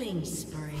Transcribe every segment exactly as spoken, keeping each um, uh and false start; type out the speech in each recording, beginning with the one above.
Killing spree.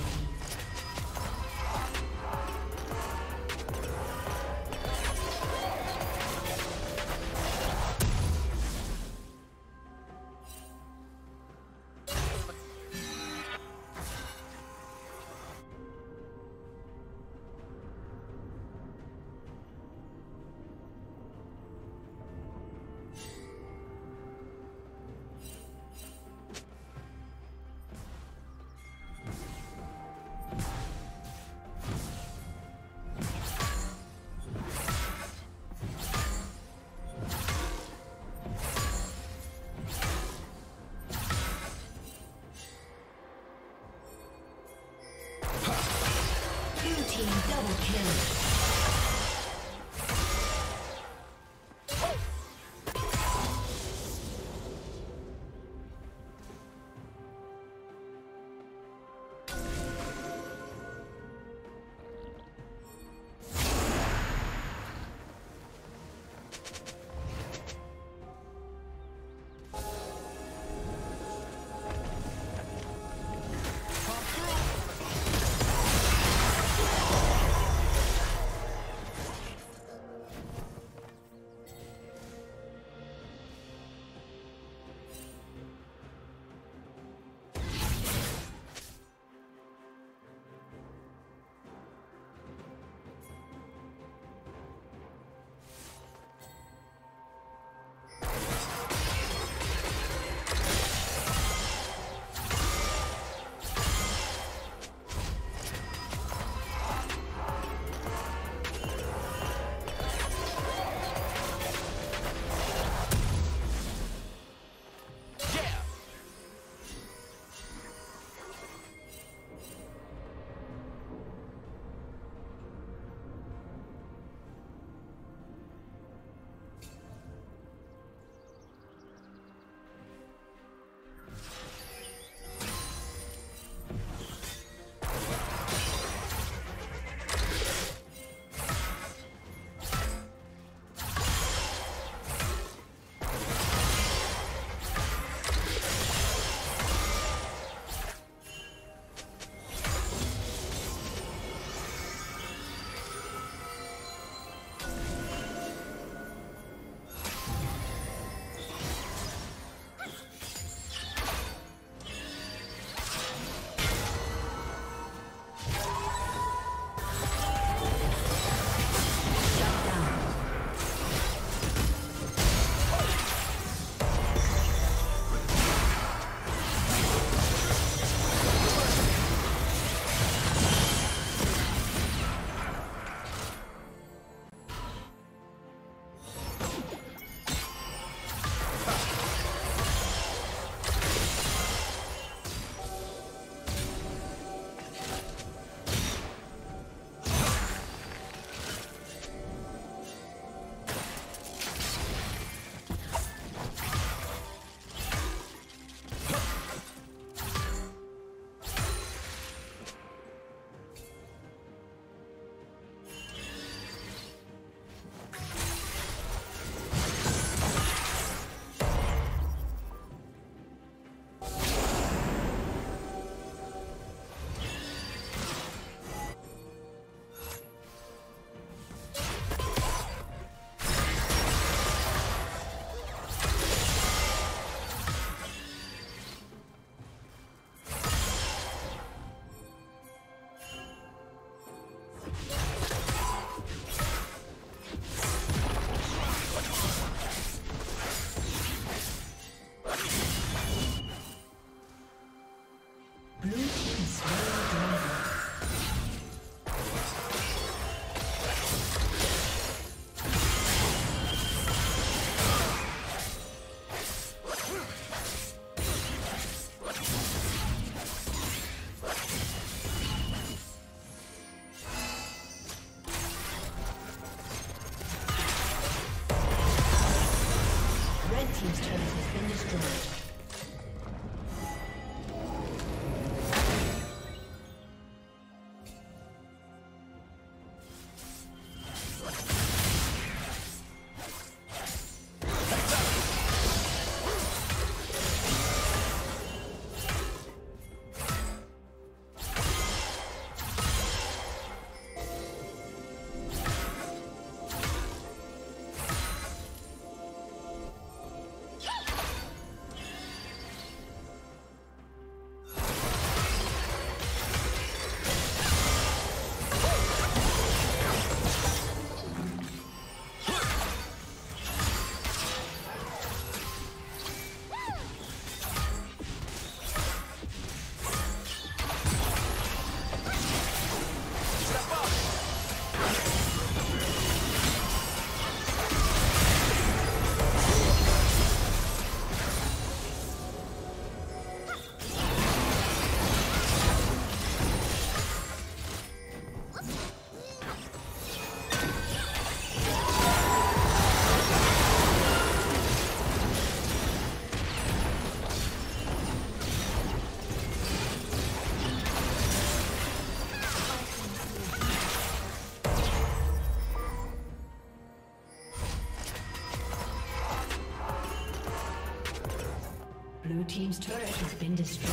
Double kill. team's turret has been destroyed.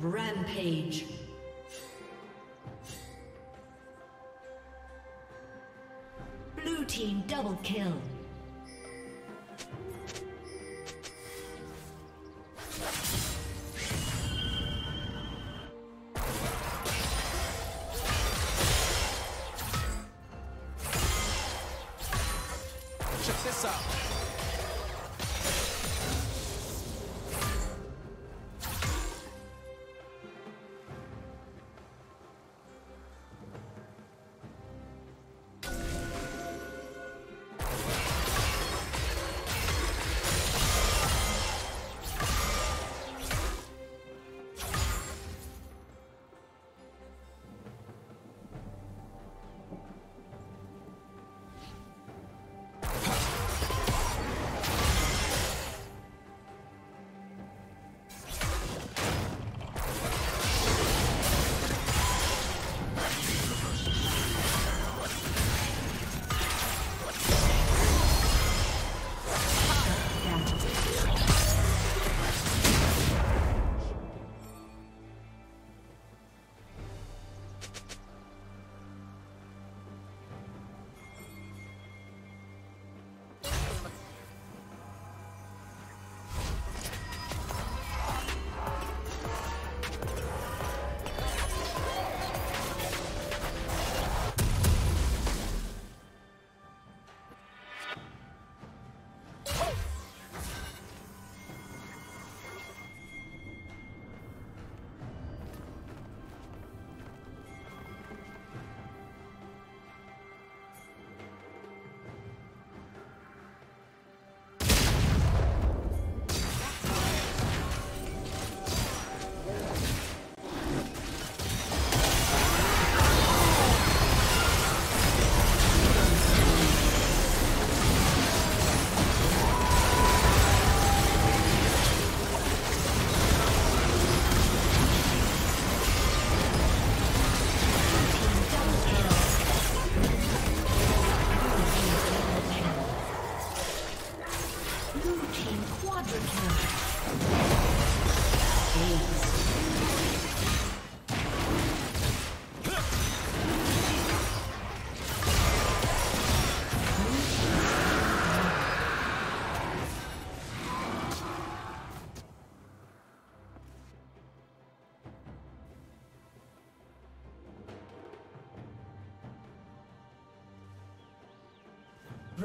Rampage. Blue team double kill.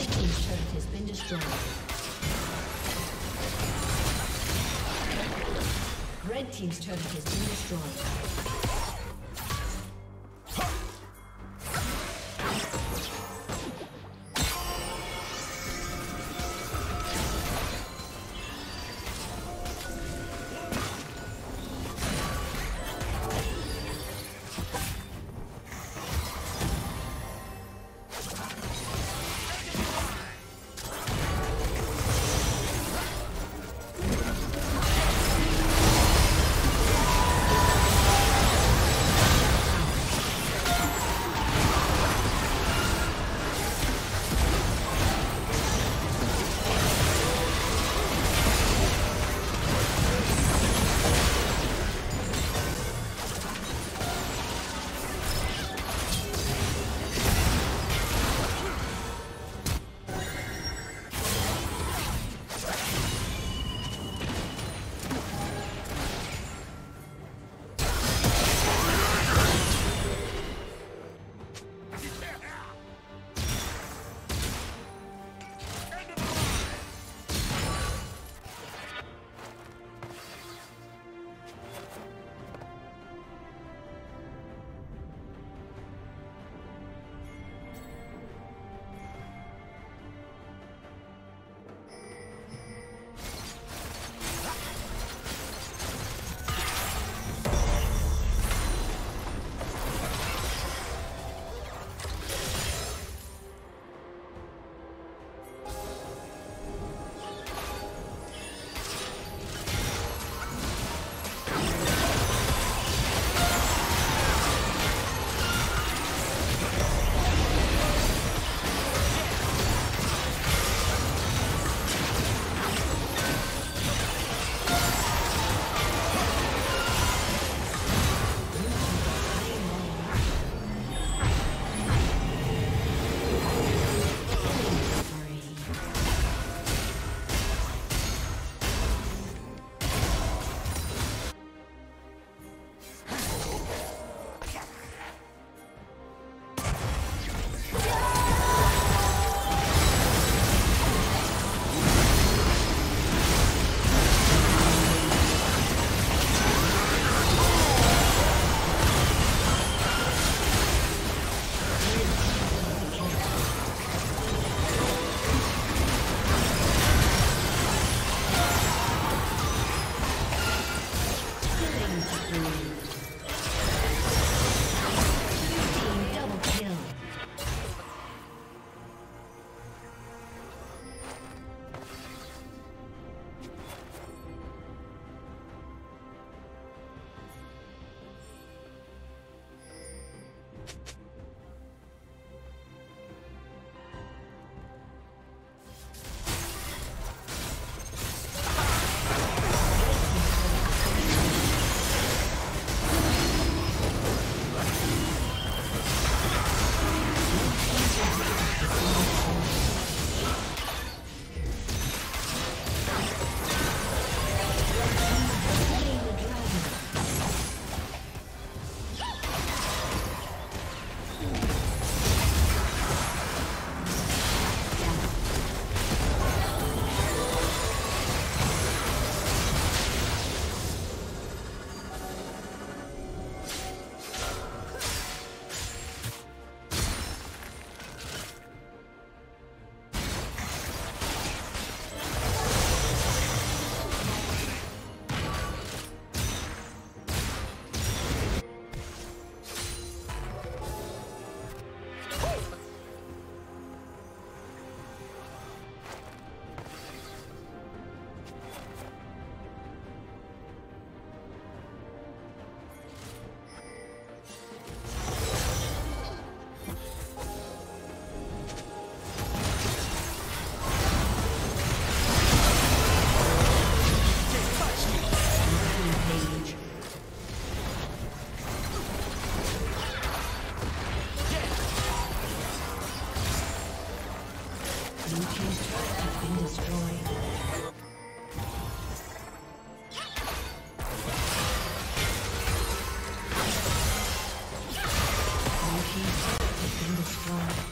Red team's turret has been destroyed. Red team's turret has been destroyed. Blue team's turret has been destroyed.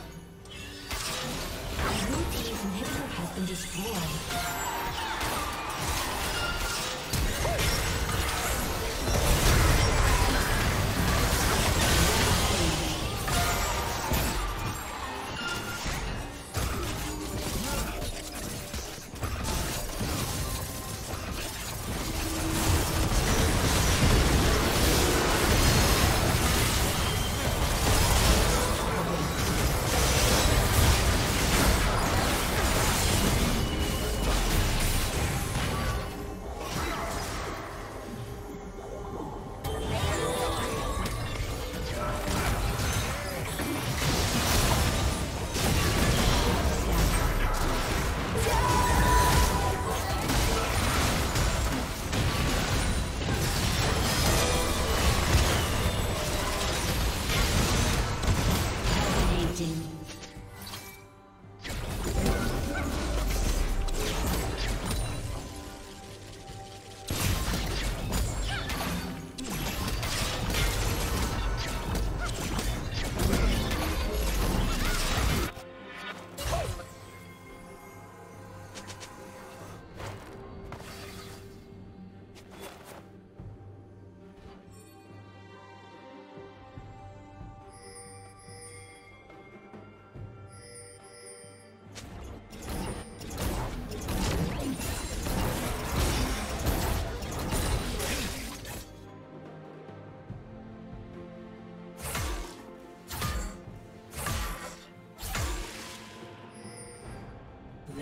Blue team's inhibitor has been destroyed.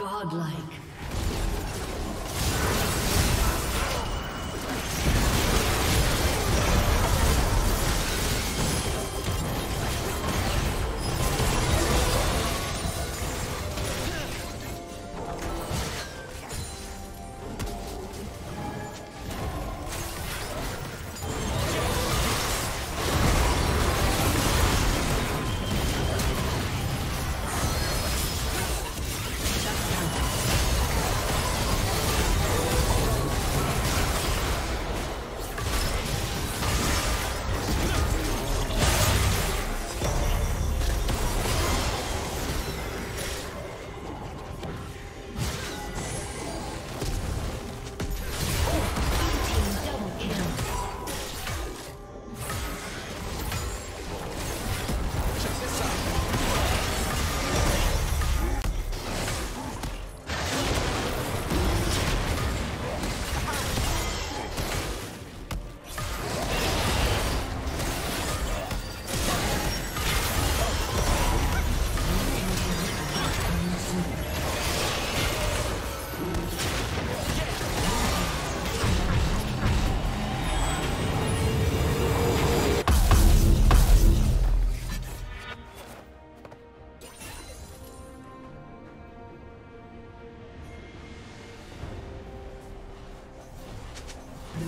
Godlike.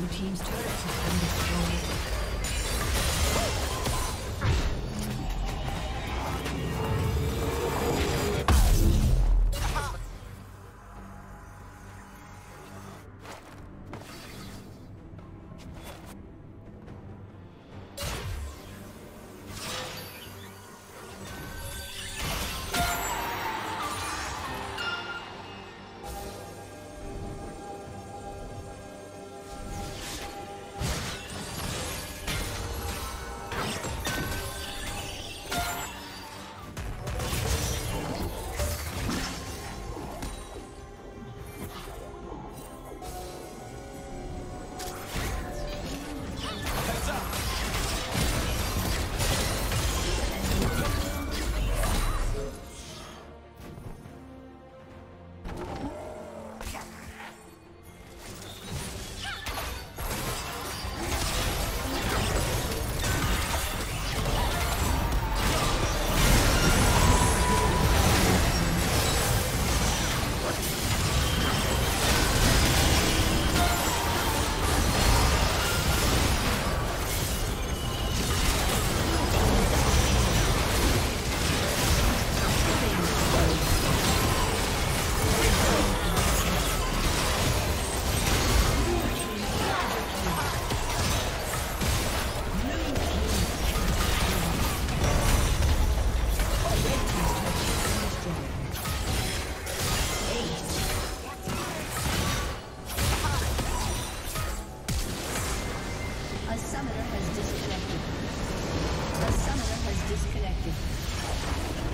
Blue team's turret has been destroyed. A summoner has disconnected.